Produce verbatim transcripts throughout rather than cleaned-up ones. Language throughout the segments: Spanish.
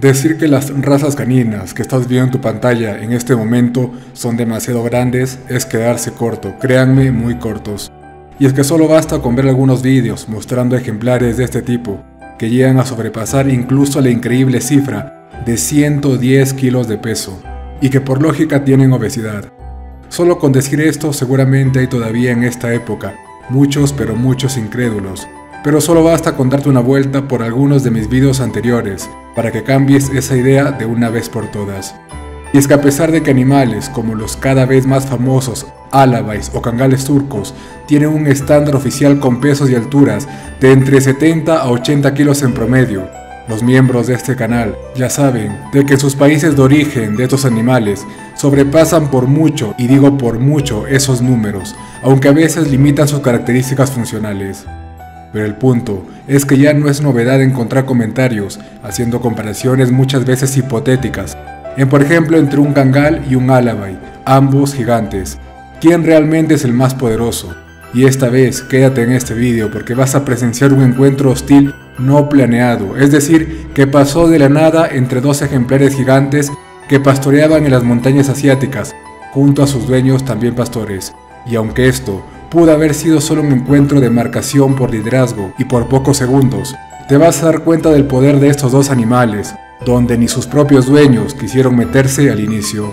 Decir que las razas caninas que estás viendo en tu pantalla en este momento son demasiado grandes es quedarse corto, créanme, muy cortos. Y es que solo basta con ver algunos vídeos mostrando ejemplares de este tipo, que llegan a sobrepasar incluso la increíble cifra de ciento diez kilos de peso, y que por lógica tienen obesidad. Solo con decir esto seguramente hay todavía en esta época muchos pero muchos incrédulos, pero solo basta con darte una vuelta por algunos de mis vídeos anteriores para que cambies esa idea de una vez por todas. Y es que a pesar de que animales como los cada vez más famosos alabais o kangales turcos tienen un estándar oficial con pesos y alturas de entre setenta a ochenta kilos en promedio, los miembros de este canal ya saben de que sus países de origen de estos animales sobrepasan por mucho, y digo por mucho, esos números, aunque a veces limitan sus características funcionales. Pero el punto es que ya no es novedad encontrar comentarios haciendo comparaciones muchas veces hipotéticas, en por ejemplo entre un kangal y un alabai, ambos gigantes. ¿Quién realmente es el más poderoso? Y esta vez quédate en este vídeo porque vas a presenciar un encuentro hostil no planeado, es decir, que pasó de la nada entre dos ejemplares gigantes que pastoreaban en las montañas asiáticas, junto a sus dueños también pastores. Y aunque esto pudo haber sido solo un encuentro de marcación por liderazgo y por pocos segundos, te vas a dar cuenta del poder de estos dos animales, donde ni sus propios dueños quisieron meterse al inicio.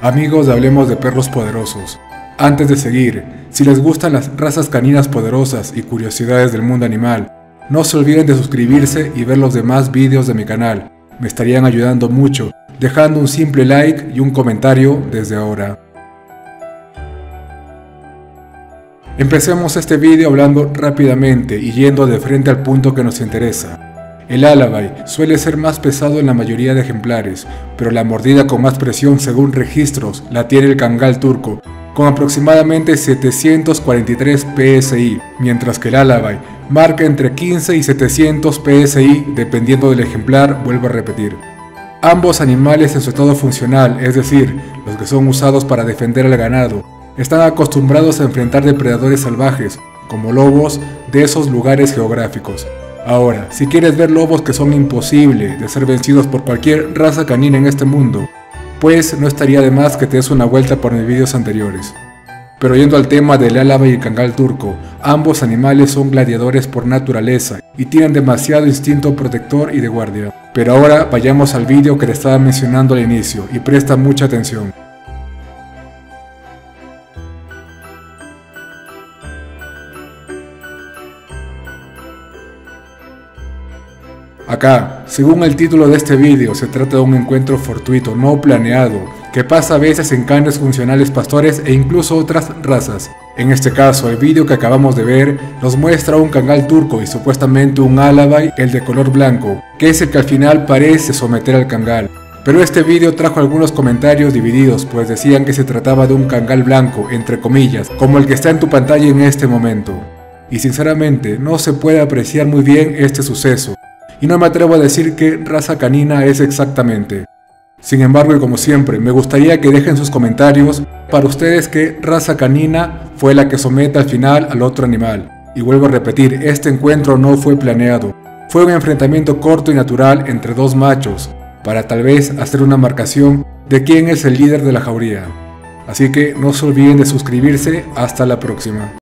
Amigos de Hablemos de Perros Poderosos, antes de seguir, si les gustan las razas caninas poderosas y curiosidades del mundo animal, no se olviden de suscribirse y ver los demás vídeos de mi canal, me estarían ayudando mucho, dejando un simple like y un comentario desde ahora. Empecemos este vídeo hablando rápidamente y yendo de frente al punto que nos interesa. El alabai suele ser más pesado en la mayoría de ejemplares, pero la mordida con más presión según registros la tiene el kangal turco, con aproximadamente setecientos cuarenta y tres psi, mientras que el alabai marca entre quince y setecientos psi dependiendo del ejemplar, vuelvo a repetir. Ambos animales en su estado funcional, es decir, los que son usados para defender al ganado, están acostumbrados a enfrentar depredadores salvajes, como lobos de esos lugares geográficos. Ahora, si quieres ver lobos que son imposibles de ser vencidos por cualquier raza canina en este mundo, pues no estaría de más que te des una vuelta por mis vídeos anteriores. Pero yendo al tema del alabai y el kangal turco, ambos animales son gladiadores por naturaleza y tienen demasiado instinto protector y de guardia. Pero ahora vayamos al vídeo que te estaba mencionando al inicio y presta mucha atención. Acá, según el título de este vídeo, se trata de un encuentro fortuito, no planeado, que pasa a veces en canes funcionales pastores e incluso otras razas. En este caso, el vídeo que acabamos de ver nos muestra un kangal turco y supuestamente un alabai, el de color blanco, que es el que al final parece someter al kangal. Pero este vídeo trajo algunos comentarios divididos, pues decían que se trataba de un kangal blanco, entre comillas, como el que está en tu pantalla en este momento. Y sinceramente, no se puede apreciar muy bien este suceso, y no me atrevo a decir qué raza canina es exactamente. Sin embargo, y como siempre, me gustaría que dejen sus comentarios para ustedes qué raza canina fue la que somete al final al otro animal. Y vuelvo a repetir, este encuentro no fue planeado. Fue un enfrentamiento corto y natural entre dos machos, para tal vez hacer una marcación de quién es el líder de la jauría. Así que no se olviden de suscribirse, hasta la próxima.